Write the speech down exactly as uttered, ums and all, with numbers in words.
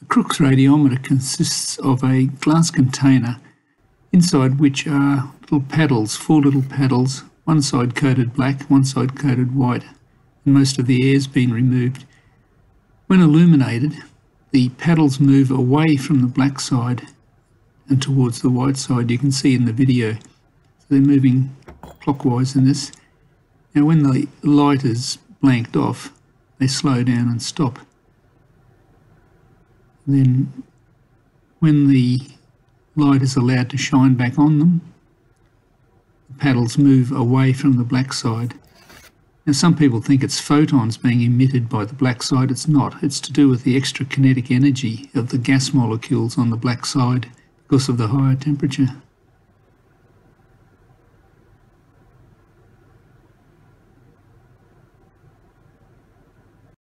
The Crookes radiometer consists of a glass container inside which are little paddles, four little paddles, one side coated black, one side coated white, and most of the air's been removed. When illuminated, the paddles move away from the black side and towards the white side. You can see in the video. So they're moving clockwise in this. Now when the light is blanked off, they slow down and stop. And then when the light is allowed to shine back on them, the paddles move away from the black side. Now some people think it's photons being emitted by the black side. It's not. It's to do with the extra kinetic energy of the gas molecules on the black side because of the higher temperature.